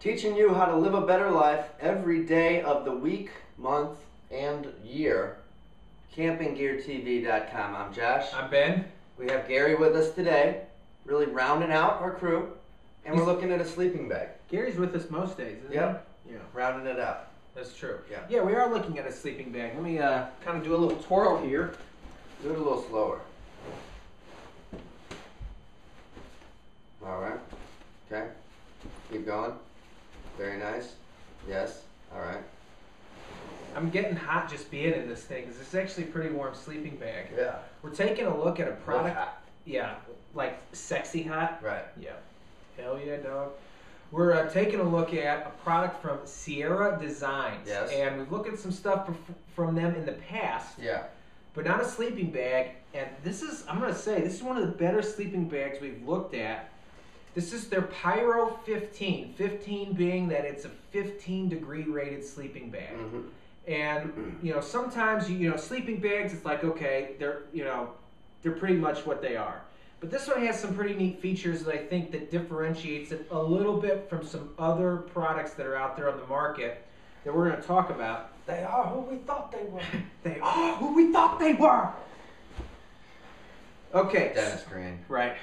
Teaching you how to live a better life every day of the week, month, and year. CampinggearTV.com. I'm Josh. I'm Ben. We have Gary with us today, really rounding out our crew, and we're looking at a sleeping bag. Gary's with us most days, isn't he? Yeah, rounding it out. That's true. Yeah. Yeah, we are looking at a sleeping bag. Let me kind of do a little twirl here. Do it a little slower. All right. Okay. Keep going. Very nice. Yes. All right. I'm getting hot just being in this thing, because it's actually a pretty warm sleeping bag. Yeah. We're taking a look at a product. Hot. Yeah. Like sexy hot. Right. Yeah. Hell yeah, dog. We're taking a look at a product from Sierra Designs. Yes. And we've looked at some stuff from them in the past. Yeah. But not a sleeping bag. And this is, I'm going to say, this is one of the better sleeping bags we've looked at. This is their Pyro 15. 15 being that it's a 15-degree rated sleeping bag. Mm-hmm. And, you know, sometimes, you know, sleeping bags, it's like, okay, they're, you know, they're pretty much what they are. But this one has some pretty neat features that I think that differentiates it a little bit from some other products that are out there on the market that we're going to talk about. They are who we thought they were. They are who we thought they were. Okay. Dennis Green. Right.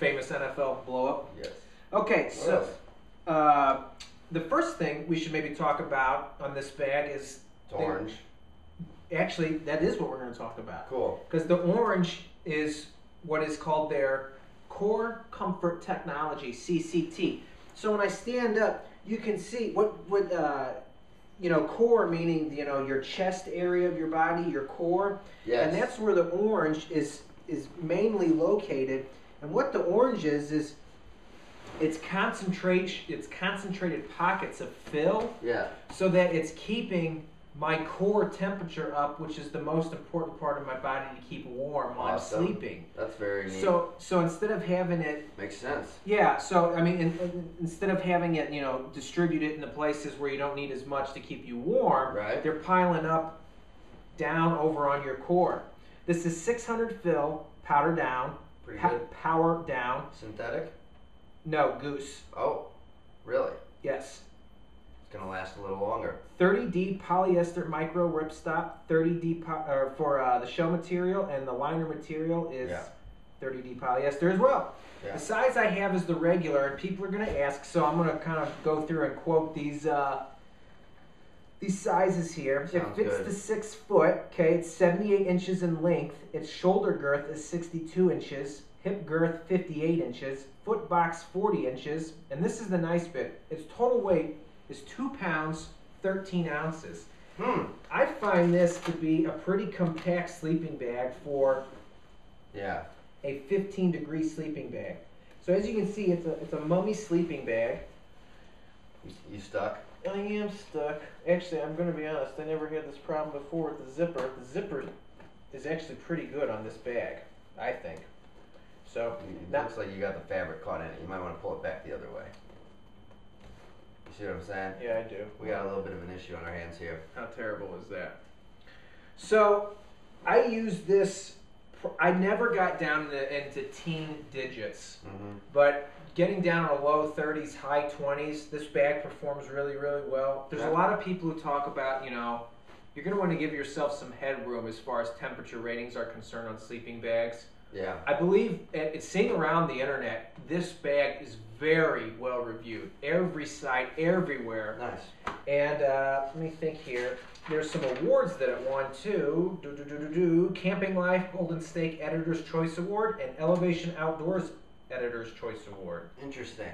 Famous NFL blow-up. Yes. Okay, so the first thing we should maybe talk about on this bag is... It's orange. Actually, that is what we're going to talk about. Cool. Because the orange is... what is called their Core Comfort Technology, CCT. So when I stand up, you can see what would, you know, core meaning, you know, your chest area of your body, your core. Yes. And that's where the orange is mainly located. And what the orange is it's concentrated pockets of fill. Yeah. So that it's keeping my core temperature up, which is the most important part of my body to keep warm while I'm sleeping. That's very neat. So instead of having it... Makes sense. Yeah, so, I mean, instead of having it, you know, distribute it in the places where you don't need as much to keep you warm, right. They're piling up down over on your core. This is 600 fill, powder down, power down. Synthetic? No, goose. Oh, really? Yes. Gonna last a little longer. 30D polyester micro ripstop, 30D for the shell material, and the liner material is 30D polyester as well. Yeah. The size I have is the regular, and people are gonna ask, so I'm gonna kind of go through and quote these sizes here. Sounds it fits good. The 6 foot. Okay, it's 78 inches in length. Its shoulder girth is 62 inches. Hip girth 58 inches. Foot box 40 inches. And this is the nice bit. Its total weight is 2 pounds, 13 ounces. Hmm. I find this to be a pretty compact sleeping bag for a 15-degree sleeping bag. So as you can see, it's a mummy sleeping bag. You stuck? I am stuck. Actually, I'm going to be honest. I never had this problem before with the zipper. The zipper is actually pretty good on this bag, I think. So it looks like you got the fabric caught in it. You might want to pull it back the other way. See what I'm saying? Yeah, I do. We got a little bit of an issue on our hands here. How terrible is that? So, I use this. I never got down into teen digits, but getting down to low 30s, high 20s, this bag performs really, really well. There's a lot of people who talk about, you know, you're going to want to give yourself some headroom as far as temperature ratings are concerned on sleeping bags. Yeah. I believe, it's seen around the internet, this bag is very well reviewed. Every site, everywhere. Nice. And let me think here. There's some awards that it won too. Camping Life Golden Stake Editor's Choice Award and Elevation Outdoors Editor's Choice Award. Interesting.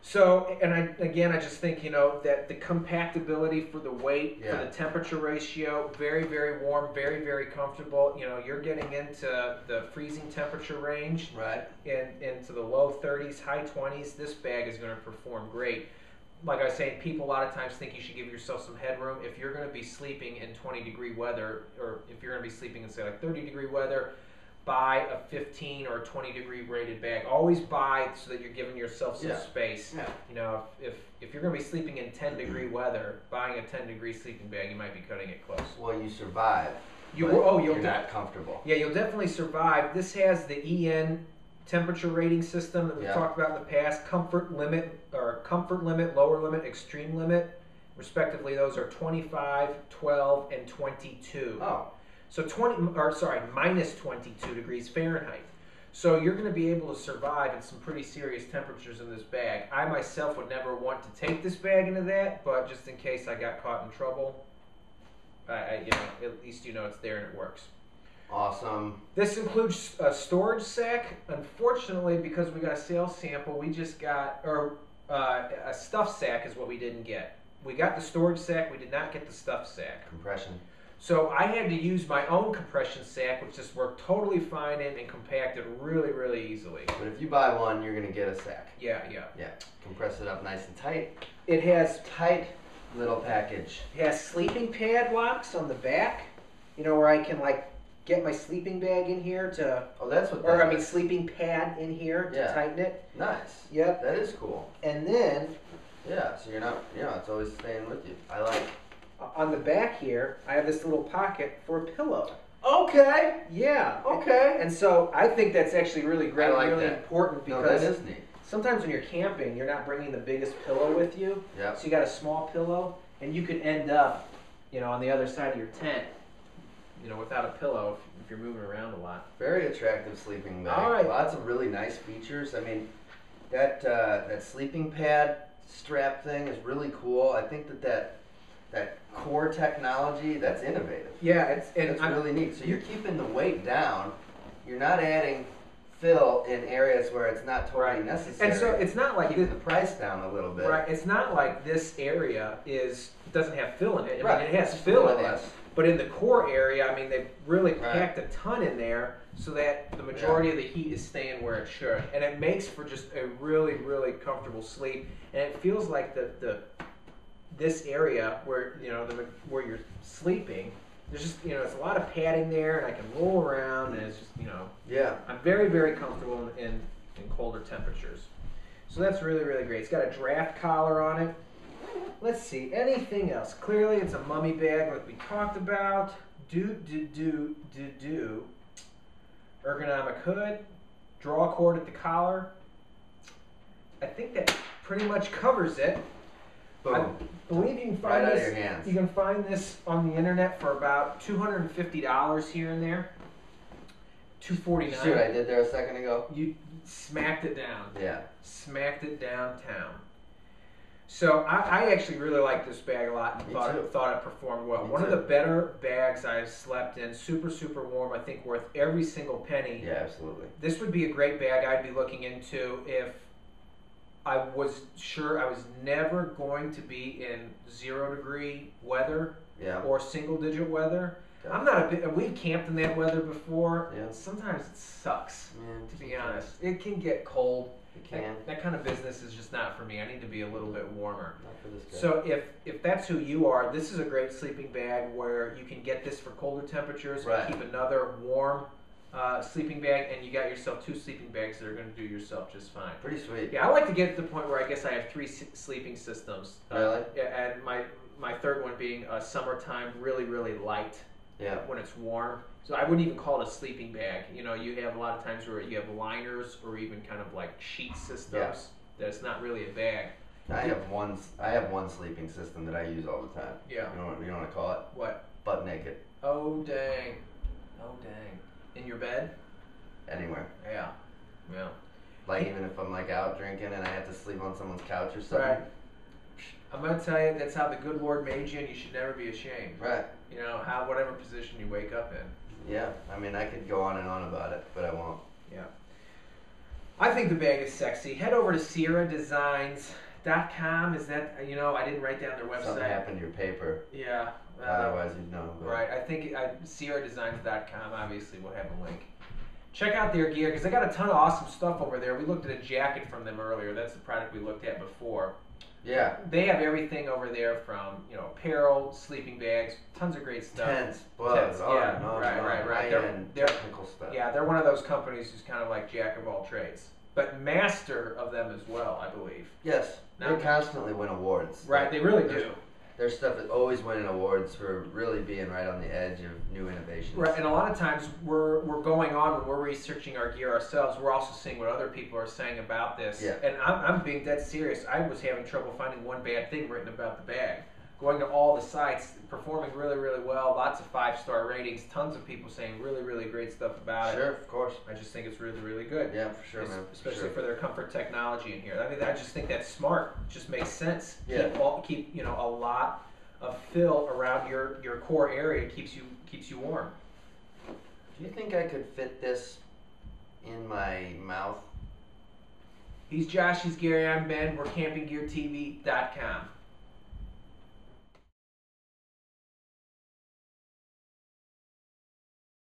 So, and I just think, you know, that the compactability for the weight, for the temperature ratio, very, very warm, very, very comfortable. You know, you're getting into the freezing temperature range. Right. And into the low 30s, high 20s. This bag is going to perform great. Like I was saying, people a lot of times think you should give yourself some headroom. If you're going to be sleeping in 20-degree weather, or if you're going to be sleeping in, say, like 30-degree weather, buy a 15 or 20-degree rated bag. Always buy so that you're giving yourself some space. Yeah. You know, if you're going to be sleeping in 10-degree weather, buying a 10-degree sleeping bag, you might be cutting it close. Well, you survive. You're not comfortable. Yeah, you'll definitely survive. This has the EN temperature rating system that we've talked about in the past, comfort limit, or comfort limit, lower limit, extreme limit, respectively. Those are 25, 12, and 22. Oh. So minus 22 degrees Fahrenheit. So you're going to be able to survive at some pretty serious temperatures in this bag. I myself would never want to take this bag into that, but just in case I got caught in trouble, you know, at least you know it's there and it works. Awesome. This includes a storage sack. Unfortunately, because we got a sales sample, we just got, a stuff sack is what we didn't get. We got the storage sack, we did not get the stuff sack. Compression. So I had to use my own compression sack, which just worked totally fine in and compacted really, really easily. But if you buy one, you're going to get a sack. Yeah, yeah. Yeah. Compress it up nice and tight. It has tight little package. It has sleeping pad locks on the back, you know, where I can, like, get my sleeping bag in here to... Oh, that's what that is. Or, I mean, sleeping pad in here to tighten it. Nice. Yep. That is cool. And then... Yeah, so you're not... You know, it's always staying with you. I like it. On the back here, I have this little pocket for a pillow. Okay. Yeah. Okay. And so I think that's actually really great, important, because that is neat. Sometimes when you're camping, you're not bringing the biggest pillow with you. Yeah. So you got a small pillow, and you could end up, you know, on the other side of your tent, you know, without a pillow if you're moving around a lot. Very attractive sleeping bag. All right. Lots of really nice features. I mean, that that sleeping pad strap thing is really cool. I think that that core technology, that's innovative. Yeah, it's really neat. So you're keeping the weight down. You're not adding fill in areas where it's not totally necessary. And so it's not like keeping the price down a little bit. Right. It's not like this area doesn't have fill in it. I mean, it has fill in it, but in the core area, I mean, they've really packed a ton in there so that the majority of the heat is staying where it should, and it makes for just a really, really comfortable sleep. And it feels like this area where, you know, where you're sleeping, there's just, you know, it's a lot of padding there, and I can roll around, and it's just, you know, I'm very, very comfortable in colder temperatures. So that's really, really great. It's got a draft collar on it. Let's see, anything else? Clearly, it's a mummy bag like we talked about. Ergonomic hood, draw cord at the collar. I think that pretty much covers it. Boom. I believe you can find You can find this on the internet for about $250 here and there. $249. See what I did there a second ago? You smacked it down. Yeah. Smacked it downtown. So I actually really like this bag a lot, and thought it performed well. One of the better bags I've slept in. Super, super warm. I think worth every single penny. Yeah, absolutely. This would be a great bag I'd be looking into if I was sure I was never going to be in 0 degree weather or single digit weather. Yeah. I'm not a bit, we've camped in that weather before. Yeah. Sometimes it sucks, to be honest. It can get cold. It can. That kind of business is just not for me. I need to be a little bit warmer. Not for this guy. So if that's who you are, this is a great sleeping bag where you can get this for colder temperatures and keep another warm sleeping bag, and you got yourself 2 sleeping bags that are going to do yourself just fine. Pretty sweet. Yeah, I like to get to the point where I guess I have 3 sleeping systems. Really? Yeah, and my third one being summertime, really, really light. Yeah. When it's warm, so I wouldn't even call it a sleeping bag. You know, you have a lot of times where you have liners or even kind of like sheet systems that it's not really a bag. I have one sleeping system that I use all the time. Yeah. You know what I call it? What? Butt naked. Oh dang. Oh dang. In your bed? Anywhere. Yeah. Yeah. Like, even if I'm like out drinking and I have to sleep on someone's couch or something. Right. I'm gonna tell you, that's how the good Lord made you, and you should never be ashamed. Right. You know, whatever position you wake up in. Yeah. I mean, I could go on and on about it, but I won't. Yeah. I think the bag is sexy. Head over to SierraDesigns.com. Is that, you know, I didn't write down their website. Something happened to your paper. Yeah. Otherwise, you'd know. Right. I think SierraDesigns.com obviously will have a link. Check out their gear, because they got a ton of awesome stuff over there. We looked at a jacket from them earlier. That's the product we looked at before. Yeah. They have everything over there, from, you know, apparel, sleeping bags, tons of great stuff. Tents, bugs, right. They're technical stuff. Yeah, they're one of those companies who's kind of like jack of all trades, but master of them as well, I believe. Yes. They constantly win awards. Right, they really do. their stuff is always winning awards for really being right on the edge of new innovations. Right, and a lot of times we're going on when we're researching our gear ourselves, we're also seeing what other people are saying about this. Yeah. And I'm being dead serious. I was having trouble finding one bad thing written about the bag. Going to all the sites, performing really, really well, lots of 5-star ratings, tons of people saying really, really great stuff about it. Sure, of course. I just think it's really, really good. Yeah, for sure, man. Especially for their comfort technology in here. I mean, I just think that's smart. It just makes sense. Yeah. Keep you know, a lot of fill around your core area, keeps you warm. Do you think I could fit this in my mouth? He's Josh. He's Gary. I'm Ben. We're CampinggearTV.com.